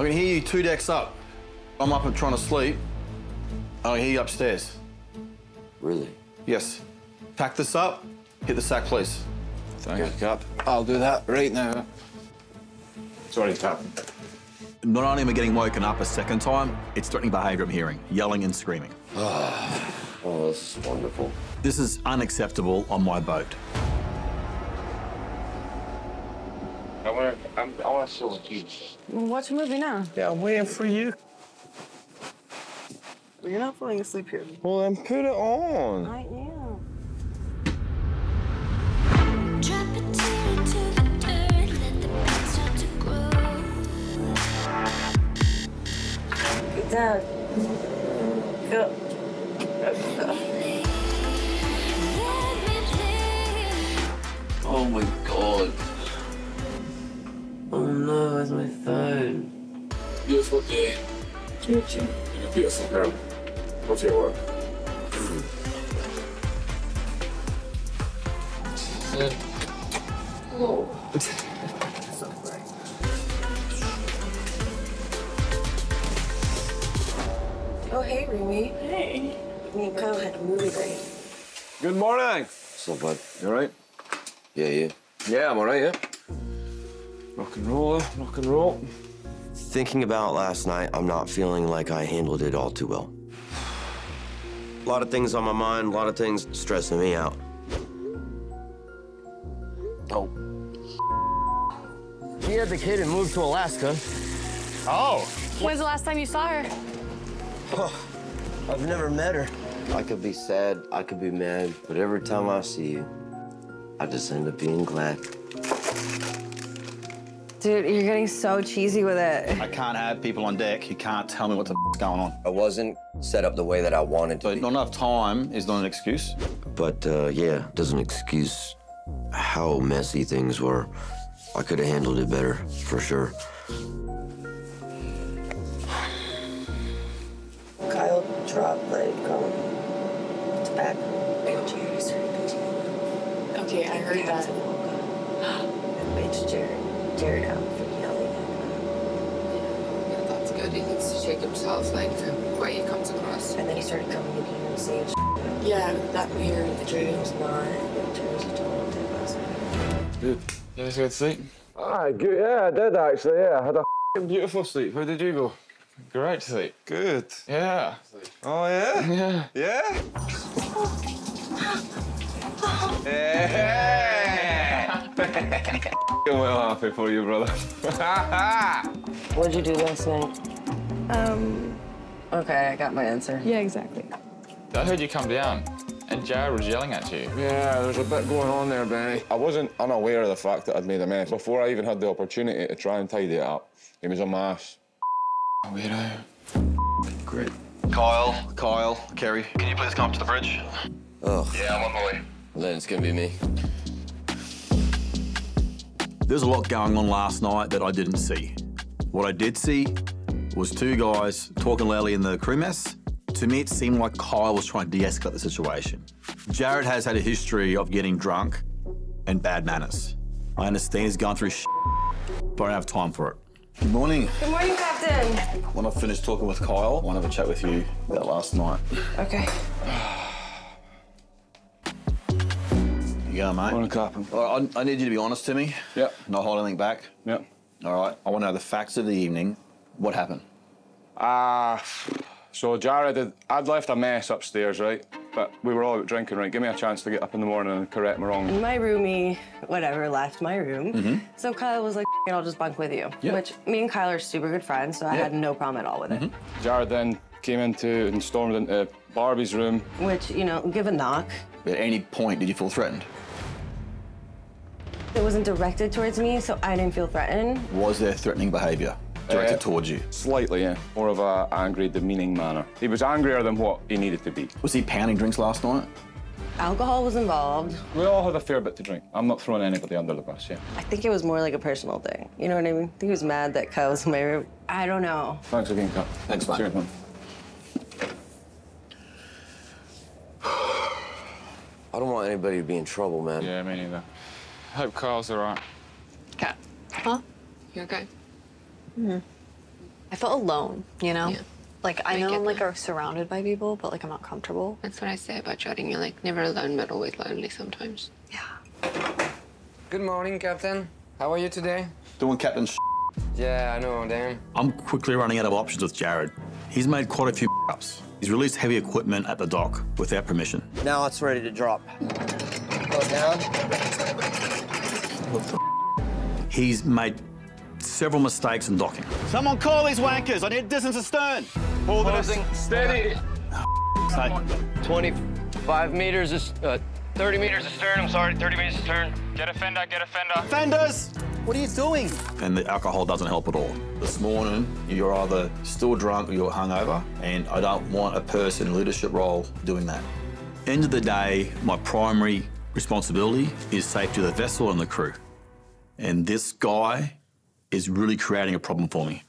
I can hear you two decks up. I'm up and trying to sleep. I can hear you upstairs. Really? Yes. Pack this up, hit the sack, please. Thank you, Cap. I'll do that right now. Sorry, Cap. Not only am I getting woken up a second time, it's threatening behaviour I'm hearing, yelling and screaming. Oh, this is wonderful. This is unacceptable on my boat. I want to show you. Watch a movie now. Yeah, I'm waiting for you. You're not falling asleep here. Well, then put it on. I am. Dad. Go. Oh my God. Oh no, where's my phone? Beautiful day. Choo-choo. You're a beautiful girl. What's your work? Oh. That's not great. Oh, hey, Remy. Hey. Me and Kyle had a movie day. Good morning. What's up, bud? You all right? Yeah, yeah. Yeah, I'm all right, yeah. Rock and roll, rock and roll. Thinking about last night, I'm not feeling like I handled it all too well. A lot of things on my mind, a lot of things stressing me out. Oh. She had the kid and moved to Alaska. Oh. When's the last time you saw her? Oh, I've never met her. I could be sad, I could be mad, but every time I see you, I just end up being glad. Dude, you're getting so cheesy with it. I can't have people on deck who can't tell me what the f***'s going on. I wasn't set up the way that I wanted to be. Not enough time is not an excuse. But, yeah, doesn't excuse how messy things were. I could have handled it better, for sure. Kyle, drop, let it go. It's back. Okay, I heard that. It's Jared. Jared out for yelling. Yeah, that's good. He needs to shake himself, like, the way he comes across. And then he started coming in here and saying shit. Yeah, that mirror in the dream's not. In terms of total dead last night. Good. You guys good sleep? Ah, good. Yeah, I did, actually, yeah. I had a beautiful sleep. How did you go? Great sleep. Good. Yeah. Oh, yeah? Yeah. Yeah? Yeah! Yeah. I'm well happy for you, brother. What'd you do last night? Okay, I got my answer. Yeah, exactly. I heard you come down, and Jared was yelling at you. Yeah, there's a bit going on there, Benny. I wasn't unaware of the fact that I'd made a mess. Before I even had the opportunity to try and tidy it up, he was on my ass. Weirdo. Great. Kyle, Kerry, can you please come up to the bridge? Oh. Yeah, I'm on my way. Then it's gonna be me. There's a lot going on last night that I didn't see. What I did see was two guys talking loudly in the crew mess. To me, it seemed like Kyle was trying to de-escalate the situation. Jared has had a history of getting drunk and bad manners. I understand he's gone through shit, but I don't have time for it. Good morning. Good morning, Captain. When I finish talking with Kyle, I want to have a chat with you about last night. Okay. Yeah, mate. Morning, Captain. I need you to be honest to me. Yep. Not hold anything back. Yep. All right. I want to know the facts of the evening. What happened? So Jared, I'd left a mess upstairs, right? But we were all out drinking, right? Give me a chance to get up in the morning and correct my wrong. My roomie, whatever, left my room. Mm-hmm. So Kyle was like, I'll just bunk with you. Yep. Which, me and Kyle are super good friends, so I had no problem at all with it. Jared then came into and stormed into Barbie's room. Which, you know, give a knock. At any point, did you feel threatened? It wasn't directed towards me, so I didn't feel threatened. Was there threatening behaviour directed towards you? Slightly, yeah. More of an angry, demeaning manner. He was angrier than what he needed to be. Was he pounding drinks last night? Alcohol was involved. We all had a fair bit to drink. I'm not throwing anybody under the bus, yeah. I think it was more like a personal thing. You know what I mean? I think he was mad that Kyle was in my room. I don't know. Thanks again, Kyle. Thanks, man. Cheers, man. I don't want anybody to be in trouble, man. Yeah, me neither. I hope Kyle's all right. Cat. Huh? You okay? Mm-hmm. I felt alone, you know? Yeah. Like, I know I'm, like, are surrounded by people, but, like, I'm not comfortable. That's what I say about chatting. You're, like, never alone, but always lonely sometimes. Yeah. Good morning, Captain. How are you today? Doing Captain s***. Yeah, I know, damn. I'm quickly running out of options with Jared. He's made quite a few ups. He's released heavy equipment at the dock without permission. Now it's ready to drop. Go down. What the f***? He's made several mistakes in docking. Someone call these wankers. I need distance astern. Holding steady. Oh, 25 meters is 30 meters astern. I'm sorry, 30 meters astern. Get a fender, get a fender. Fenders! What are you doing? And the alcohol doesn't help at all. This morning, you're either still drunk or you're hungover, and I don't want a person in a leadership role doing that. End of the day, my primary responsibility is safety of the vessel and the crew. And this guy is really creating a problem for me.